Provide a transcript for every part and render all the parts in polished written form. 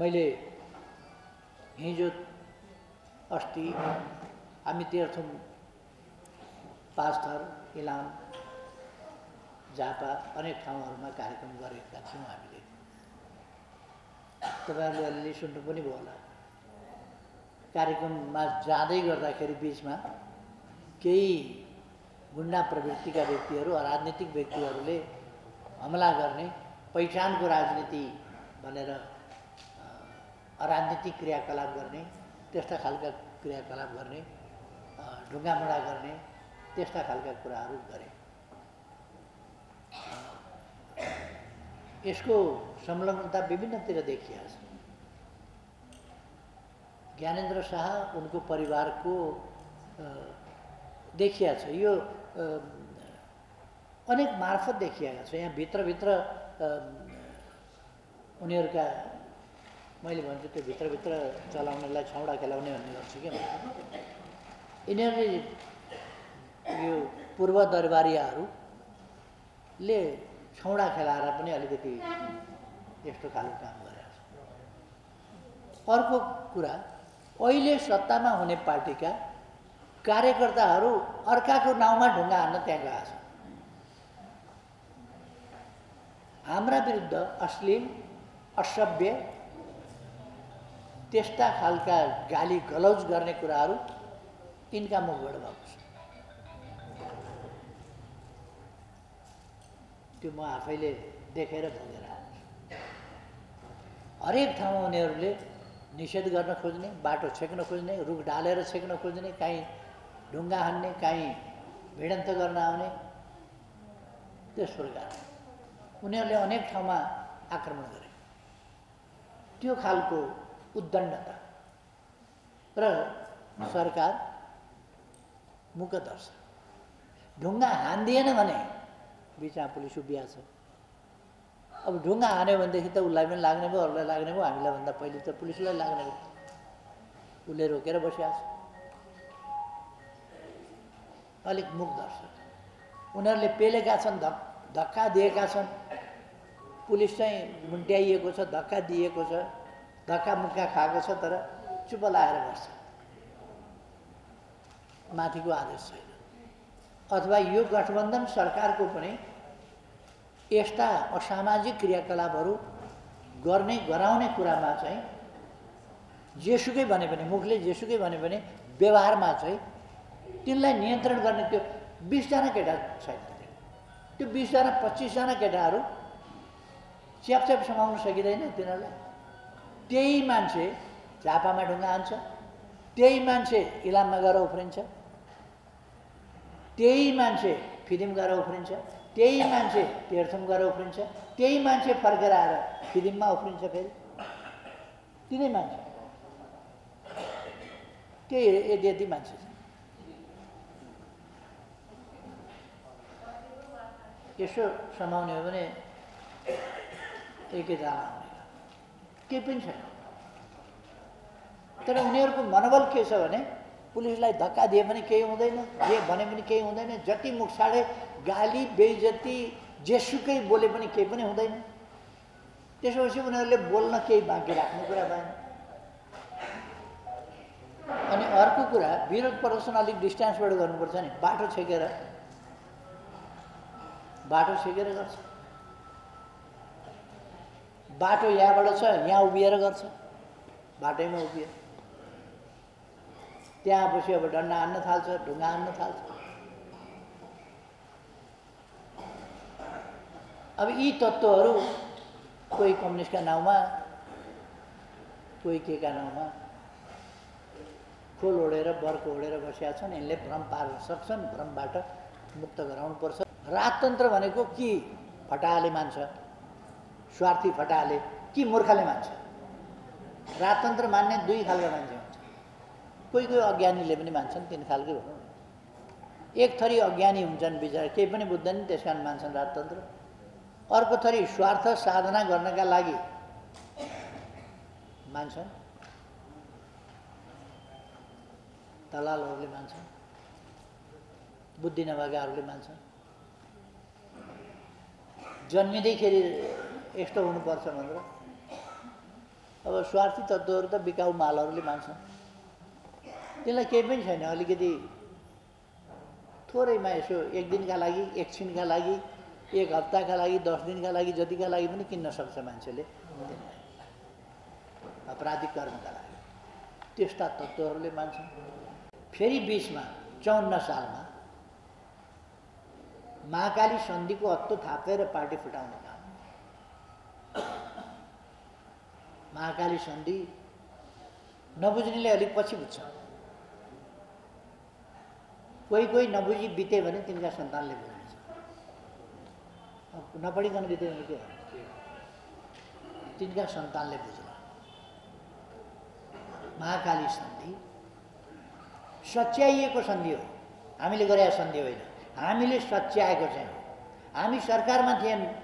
मैले हिजो अस्ति हामी तीर्थम पाँचथर इलाम झापा अनेक ठाउँहरुमा कार्यक्रम गरेका थियौं। हामीले तपाईहरुले अलि सुन्नु पनि भयो होला। कार्यक्रममा जाँदै गर्दाखेरि बीचमा केही गुन्डा प्रवृत्तिका व्यक्तिहरु राजनीतिक व्यक्तिहरुले हमला गर्ने पहिचानको राजनीति भनेर अराजनीतिक क्रियाकलाप गर्ने त्यस्ता खालका क्रियाकलाप गर्ने ढुङ्गामुडा गर्ने त्यस्ता खालका कुराहरू गरे। यसको संलग्नता विभिन्नतिर देखिया छ। ज्ञानेंद्र शाह उनको परिवार को देखिया छ, यो अनेक मार्फत देखिया छ। यहाँ भित्र उनीहरुका मैले भन्छु त्यो भित्र चलाउनेलाई छौडा खेलाउने भन्ने गर्छु के। यिनीहरुले यो पूर्व दरबारीहरूले छौडा खेलाएर पनि अलिकति यस्तो खालको काम गरेको छ। अर्को कुरा, अहिले सत्तामा हुने पार्टीका कार्यकर्ताहरू अर्काको नाउँमा ढुङ्गा हान्न त्यहाँ गएका छन्। हाम्रा विरुद्ध अश्लील असभ्य त्यस्ता खालका गाली गलौज गर्ने कुराहरू इनका मुखबाट भएको छ। त्यो म आफैले देखेर भोगेर आएको छु। हरेक ठाउँमा उनीहरूले निषेध गर्न खोज्ने, बाटो छेक्न खोज्ने, रुख ढालेर छेक्न खोज्ने, कहीँ ढुङ्गा हान्ने, कहीँ भिडन्त गर्न आउने, त्यस प्रकार उनीहरूले अनेक ठाउँमा आक्रमण गरे। त्यो खालको उद्दण्डता र सरकार मुकदर्श। ढुङ्गा हान्दिएन भने बिचमा पुलिस उभिया छ। अब ढुङ्गा हान्यो भनेदेखि त उसलाई पनि लाग्ने भयो, अरूलाई लाग्ने भयो, हामीलाई भन्दा पहिले त पुलिसलाई लाग्ने भयो। उसले रोकेर बसिया छ। अलिक मुकदर्श। उनीहरूले पेलेका छन्, धक्का दिएका छन्। पुलिस चाहिँ मुन्ट्याइएको छ, धक्का दिएको छ, धक्का मुक्का खाएको छ, तर चुप लाएर बस्छ। माथिको आदेश छैन। अथवा यो गठबन्धन सरकारको पनि यस्ता असामाजिक क्रियाकलापहरू गर्ने गराउने कुरामा चाहिँ जेसुकै भने पनि, मुखले जेसुकै भने पनि, व्यवहारमा चाहिँ तिनलाई नियन्त्रण गर्ने त्यो 20 जना केटा छैन। त्यो 20 जना 25 जना केटाहरू च्यापच्याप समाउन सकिँदैन तिनीहरूलाई। त्यही मान्छे झापामा ढुङ्गा हान्छ, त्यही मान्छे इलाममा गएर उफ्रिन्छ, त्यही मान्छे फिदिम गएर उफ्रिन्छ, त्यही मान्छे तीर्थम गएर उफ्रिन्छ, त्यही मान्छे फर्केर आएर फिदिममा उफ्रिन्छ फेरि तिनै मान्छे। त्यही यति मान्छे छ। यसो समाउने हो भने एकैजना केही पनि छैन। तर उनीहरूको मनोबल के छ भने पुलिसलाई धक्का दिए पनि केही हुँदैन, जे भने पनि केही हुँदैन, जति मुख साडे गाली बेइज्जती जेसुकै बोले पनि केही पनि हुँदैन। त्यसपछि उनीहरूले बोल्न केही बाँकी राख्ने कुरा भएन। अनि अर्को कुरा, विरोध प्रदर्शन अलिक डिस्टेन्सबाट गर्नुपर्छ नि, बाटो छेकेर गर्छ। बाटो यहाँबाट छ, यहाँ उभिएर गर्छ, बाटैमा उभिएर। त्यहाँ पछि अब डन्डा हान्न थाल्छ, ढुङ्गा हान्न थाल्छ। अब यी तत्त्वहरू कोही कम्युनिस्टका नाउँमा, कोही केका नाउँमा खोल ओढेर बर्को ओढेर बसेका छन्। यसले भ्रम पार्न सक्छन्, भ्रमबाट मुक्त गराउनुपर्छ। राजतन्त्र भनेको कि फटाहाले मान्छ, स्वार्थी फटाहाले कि मूर्खले मान्छ। राजतन्त्र मान्ने दुई खालका मान्छे हुन्छ। कोही कोही अज्ञानीले पनि मान्छन्, तीन खालकै भनौँ। एक थरी अज्ञानी हुन्छन्, बिचारा केही पनि बुझ्दैनन्, त्यस कारण मान्छन् राजतन्त्र। अर्को थरी स्वार्थ साधना गर्नका लागि मान्छन्, दलालहरूले मान्छन्, बुद्धि नभएकाहरूले मान्छन्। जन्मिँदैखेरि यस्तो हुनुपर्छ भनेर अब स्वार्थी तत्त्वहरू त बिकाउ मालहरूले मान्छन्, त्यसलाई केही पनि छैन। अलिकति थोरैमा यसो एक दिनका लागि, एकछिनका लागि, एक हप्ताका लागि, 10 दिनका लागि, जतिका लागि पनि किन्न सक्छ मान्छेले, अपराधिक कर्मका लागि। त्यस्ता तत्त्वहरूले मान्छन्। फेरि 54 सालमा महाकाली सन्धिको हत्तो थापेर पार्टी फुटाउन थाले। महाकाली सन्धि नबुझ्नेले अलिक पछि बुझ्छ, कोही कोही नबुझी बिते भने तिनका सन्तानले बुझ्छ, नपढिकन बिते भने के हो, तिनका सन्तानले बुझ्छ। महाकाली सन्धि सच्याइएको सन्धि हो, हामीले गरेको सन्धि होइन, हामीले सच्याएको चाहिँ। हामी सरकारमा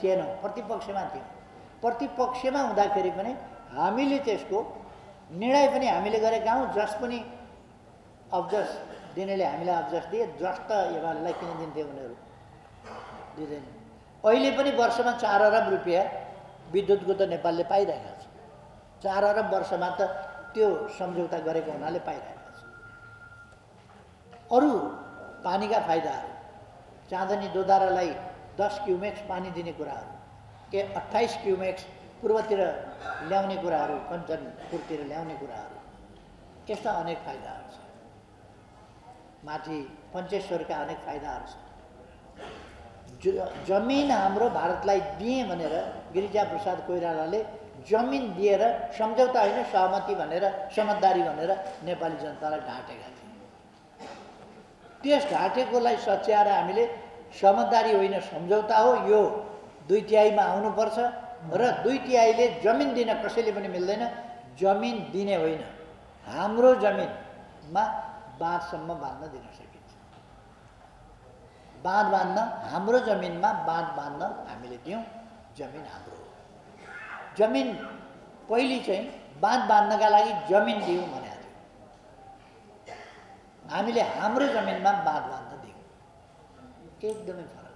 थिएनौँ, प्रतिपक्षमा थियौँ। प्रतिपक्षमा हुँदाखेरि पनि हामीले त्यसको निर्णय पनि हामीले गरेका हौँ। जस पनि अब्जस दिनेले हामीलाई अब्जस दिए, जस त यहाँलाई किन दिन्थे, उनीहरू दिँदैन। अहिले पनि वर्षमा 4 अरब रुपियाँ विद्युतको त नेपालले पाइरहेको छ। 4 अरब वर्षमा त त्यो सम्झौता गरेको हुनाले पाइरहेको छ। अरू पानीका फाइदाहरू, चाँदनी दोधारालाई 10 क्युमेक्स पानी दिने कुराहरू, के 28 क्युमेक्स पूर्वतिर ल्याउने कुराहरू, कञ्चनपुरतिर ल्याउने कुराहरू, यस्ता अनेक फाइदाहरू छन्। माथि पञ्चेश्वरका अनेक फाइदाहरू छन्। जमिन हाम्रो भारतलाई दिए भनेर गिरिजा प्रसाद कोईरालाले जमिन दिएर सम्झौता होइन, सहमति भनेर, समझदारी भनेर नेपाली जनतालाई ढाँटेका थिए। त्यस ढाँटेकोलाई सच्याएर हामीले समझदारी होइन, सम्झौता हो, यो 2/तिहाईमा आउनुपर्छ र 2/तिहाईले जमिन दिन कसैले पनि मिल्दैन, जमिन दिने होइन, हाम्रो जमिनमा बाँधसम्म बाँध्न दिन सकिन्छ। बाँध बाँध्न, हाम्रो जमिनमा बाँध बाँध्न हामीले दियौँ। जमिन हाम्रो हो। जमिन पहिले चाहिँ बाँध बाँध्नका लागि जमिन दियौँ भनेको थियो, हामीले हाम्रो जमिनमा बाँध बाँध्न दियौँ। एकदमै फरक।